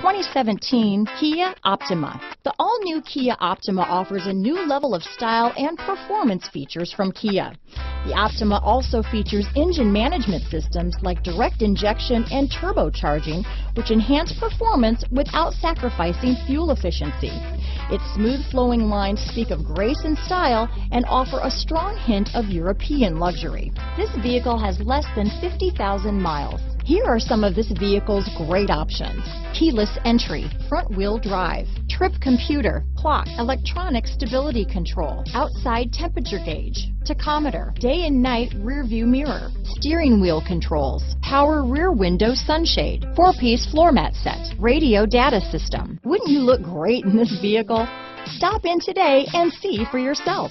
2017 Kia Optima. The all-new Kia Optima offers a new level of style and performance features from Kia. The Optima also features engine management systems like direct injection and turbocharging, which enhance performance without sacrificing fuel efficiency. Its smooth-flowing lines speak of grace and style and offer a strong hint of European luxury. This vehicle has less than 50,000 miles. Here are some of this vehicle's great options: keyless entry, front-wheel drive, trip computer, clock, electronic stability control, outside temperature gauge, tachometer, day and night rear view mirror, steering wheel controls, power rear window sunshade, 4-piece floor mat set, radio data system. Wouldn't you look great in this vehicle? Stop in today and see for yourself.